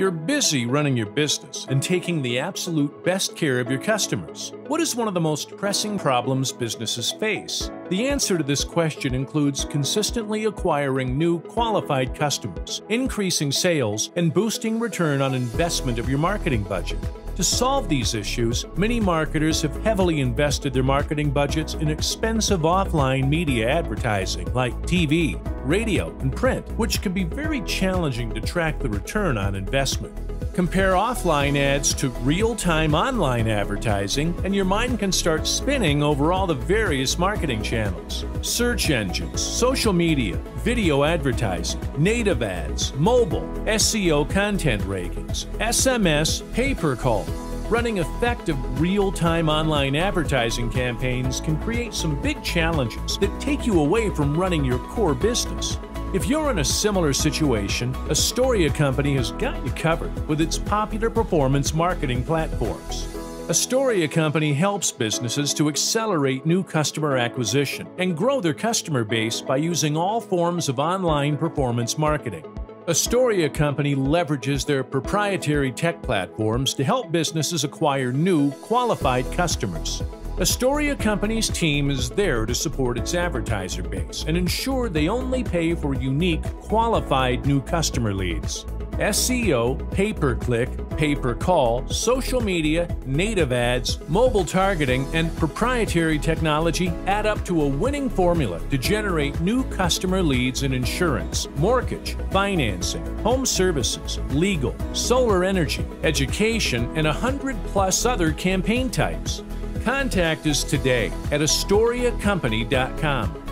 You're busy running your business and taking the absolute best care of your customers. What is one of the most pressing problems businesses face? The answer to this question includes consistently acquiring new qualified customers, increasing sales, and boosting return on investment of your marketing budget. To solve these issues, many marketers have heavily invested their marketing budgets in expensive offline media advertising like TV, radio, and print, which can be very challenging to track the return on investment. Compare offline ads to real-time online advertising, and your mind can start spinning over all the various marketing channels. Search engines, social media, video advertising, native ads, mobile, SEO content rankings, SMS, pay-per-call. Running effective real-time online advertising campaigns can create some big challenges that take you away from running your core business. If you're in a similar situation, Astoria Company has got you covered with its popular performance marketing platforms. Astoria Company helps businesses to accelerate new customer acquisition and grow their customer base by using all forms of online performance marketing. Astoria Company leverages their proprietary tech platforms to help businesses acquire new, qualified customers. Astoria Company's team is there to support its advertiser base and ensure they only pay for unique, qualified new customer leads. SEO, pay-per-click, pay-per-call, social media, native ads, mobile targeting, and proprietary technology add up to a winning formula to generate new customer leads in insurance, mortgage, financing, home services, legal, solar energy, education, and 100+ other campaign types. Contact us today at AstoriaCompany.com.